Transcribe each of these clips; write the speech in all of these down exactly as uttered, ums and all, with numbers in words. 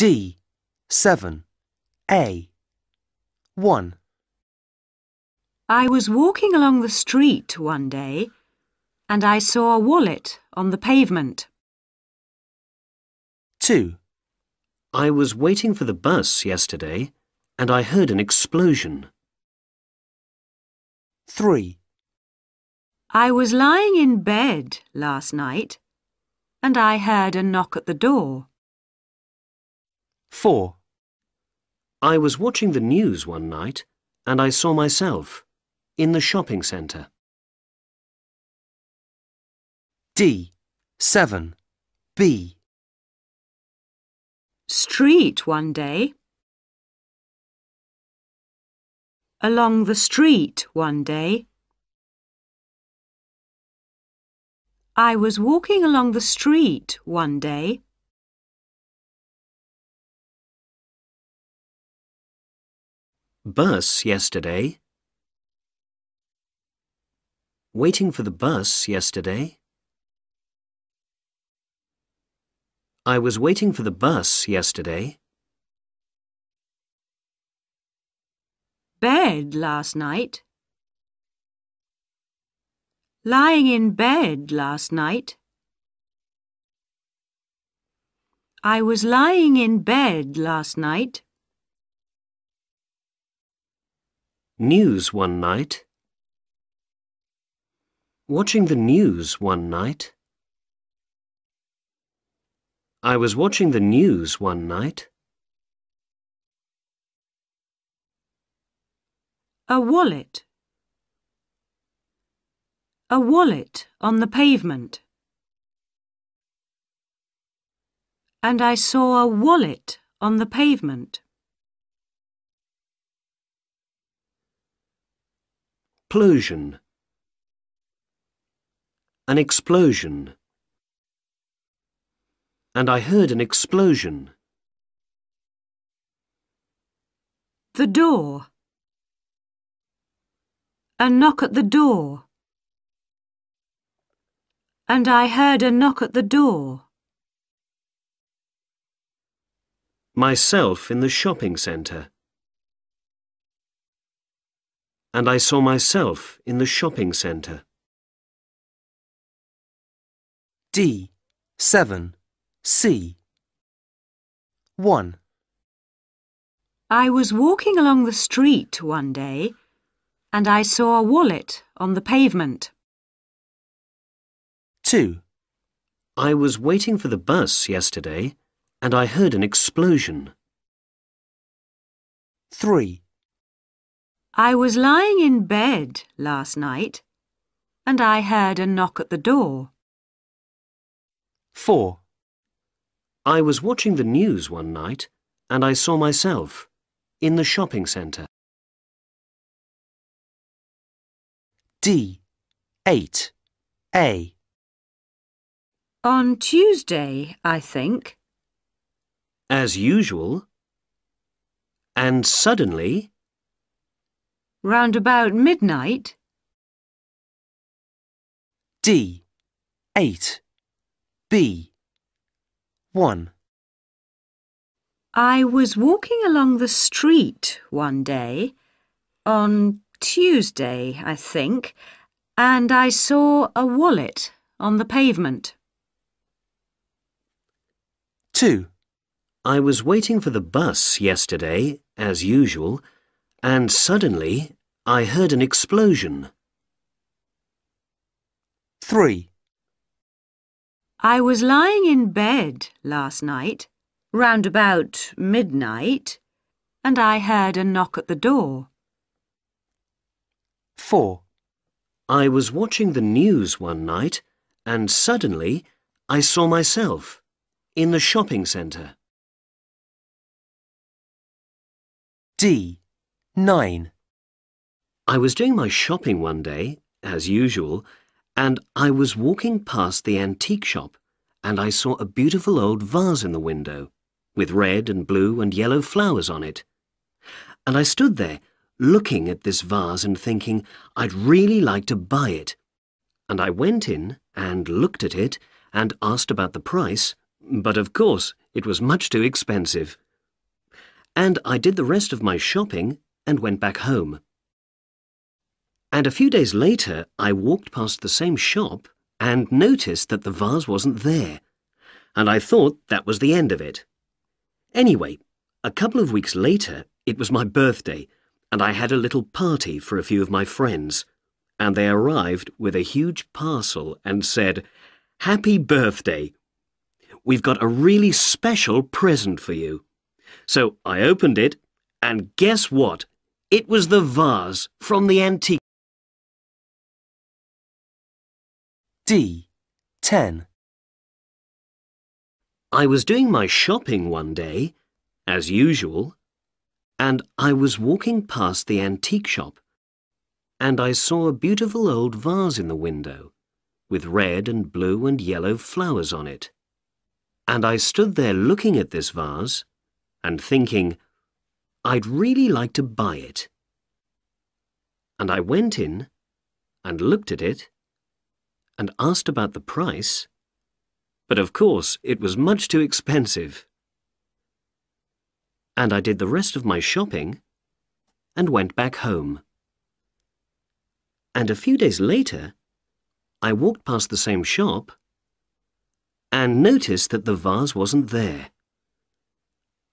D. seven. A. one. I was walking along the street one day and I saw a wallet on the pavement. two. I was waiting for the bus yesterday and I heard an explosion. three. I was lying in bed last night and I heard a knock at the door. four. I was watching the news one night and I saw myself in the shopping centre. D. seven. B. Street one day. Along the street one day. I was walking along the street one day. Bus yesterday. Waiting for the bus yesterday. I was waiting for the bus yesterday. Bed last night. Lying in bed last night. I was lying in bed last night. News one night. Watching the news one night. I was watching the news one night. A wallet. A wallet on the pavement. And I saw a wallet on the pavement. Explosion. An explosion. And I heard an explosion. The door. A knock at the door. And I heard a knock at the door. Myself in the shopping centre. And I saw myself in the shopping centre. D. seven. C. one. I was walking along the street one day and I saw a wallet on the pavement. two. I was waiting for the bus yesterday and I heard an explosion. three. I was lying in bed last night and I heard a knock at the door. four. I was watching the news one night and I saw myself in the shopping centre. D. eight. A. On Tuesday, I think. As usual. And suddenly. Round about midnight. D. eight. B. one. I was walking along the street one day, on Tuesday, I think, and I saw a wallet on the pavement. two. I was waiting for the bus yesterday, as usual, and suddenly I heard an explosion. three. I was lying in bed last night, round about midnight, and I heard a knock at the door. four. I was watching the news one night, and suddenly I saw myself in the shopping centre. D. nine. I was doing my shopping one day, as usual, and I was walking past the antique shop and I saw a beautiful old vase in the window with red and blue and yellow flowers on it. And I stood there looking at this vase and thinking I'd really like to buy it. And I went in and looked at it and asked about the price, but of course It was much too expensive. And I did the rest of my shopping and went back home. And a few days later, I walked past the same shop and noticed that the vase wasn't there, and I thought that was the end of it. Anyway, a couple of weeks later, it was my birthday, and I had a little party for a few of my friends, and they arrived with a huge parcel and said, "Happy birthday! We've got a really special present for you." So I opened it, and guess what? It was the vase from the antique. D. ten. I was doing my shopping one day, as usual, and I was walking past the antique shop, and I saw a beautiful old vase in the window, with red and blue and yellow flowers on it. And I stood there looking at this vase, and thinking, I'd really like to buy it. And I went in and looked at it and asked about the price, but of course it was much too expensive. And I did the rest of my shopping and went back home. And a few days later, I walked past the same shop and noticed that the vase wasn't there.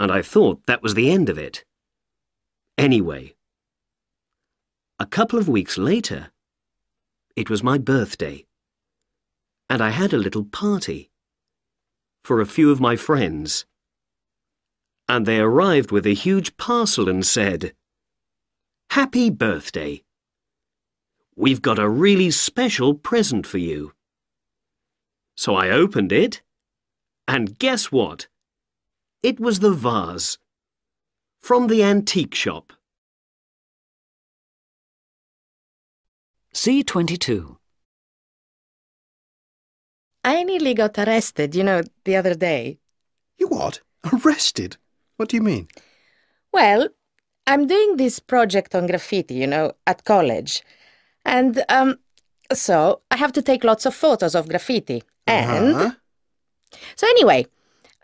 And I thought that was the end of it. Anyway, a couple of weeks later, it was my birthday, and I had a little party for a few of my friends, and they arrived with a huge parcel and said, "Happy birthday! We've got a really special present for you." So I opened it, and guess what? It was the vase from the antique shop. C twenty-two. I nearly got arrested, you know, the other day. You what? Arrested? What do you mean? Well, I'm doing this project on graffiti, you know, at college. And um, so I have to take lots of photos of graffiti. And uh-huh. So anyway,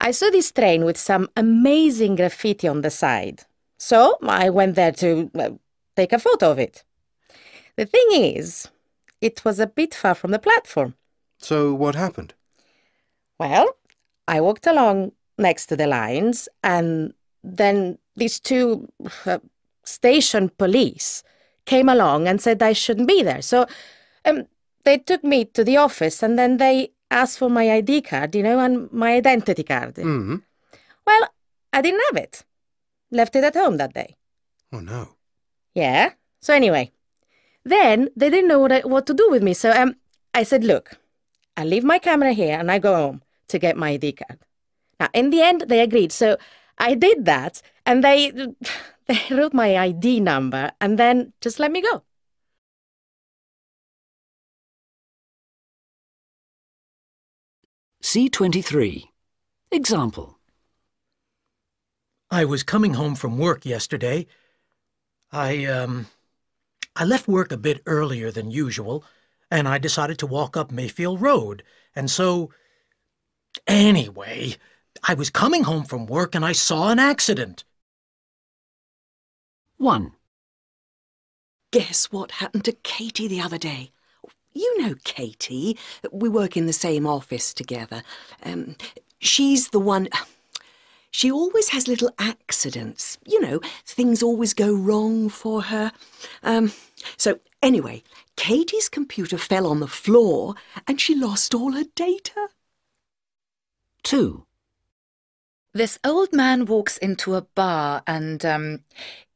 I saw this train with some amazing graffiti on the side. So I went there to uh, take a photo of it. The thing is, it was a bit far from the platform. So what happened? Well, I walked along next to the lines, and then these two uh, station police came along and said I shouldn't be there. So um, they took me to the office, and then they asked for my I D card, you know, and my identity card. Mm-hmm. Well, I didn't have it. Left it at home that day. Oh, no. Yeah. So anyway, then they didn't know what, I, what to do with me. So um, I said, look, I leave my camera here and I go home to get my I D card. Now, in the end, they agreed. So I did that, and they, they wrote my I D number and then just let me go. C twenty-three. Example. I was coming home from work yesterday. I, um, I left work a bit earlier than usual, and I decided to walk up Mayfield Road. And so, anyway, I was coming home from work and I saw an accident. one. Guess what happened to Katie the other day? You know Katie. We work in the same office together. Um, she's the one... She always has little accidents. You know, things always go wrong for her. Um, so, anyway, Katie's computer fell on the floor and she lost all her data. two. This old man walks into a bar and um,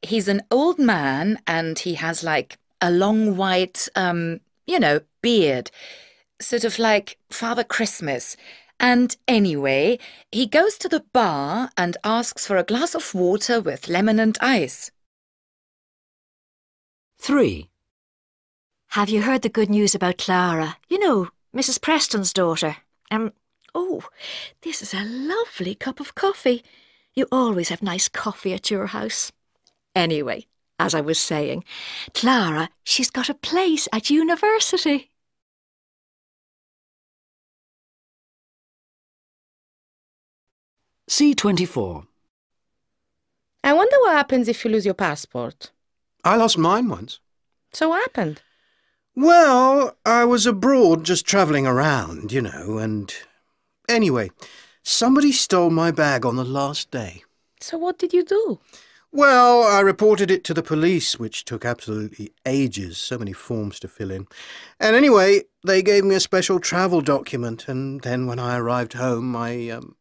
he's an old man and he has, like, a long white... Um, you know, beard, sort of like Father Christmas. And anyway, he goes to the bar and asks for a glass of water with lemon and ice. three. Have you heard the good news about Clara? You know, Missus Preston's daughter. Um, oh, this is a lovely cup of coffee. You always have nice coffee at your house. Anyway. As I was saying, Clara, she's got a place at university. C twenty-four. I wonder what happens if you lose your passport. I lost mine once. So what happened? Well, I was abroad just travelling around, you know, and... Anyway, somebody stole my bag on the last day. So what did you do? Well, I reported it to the police, which took absolutely ages, so many forms to fill in. And anyway, they gave me a special travel document, and then when I arrived home, I, um,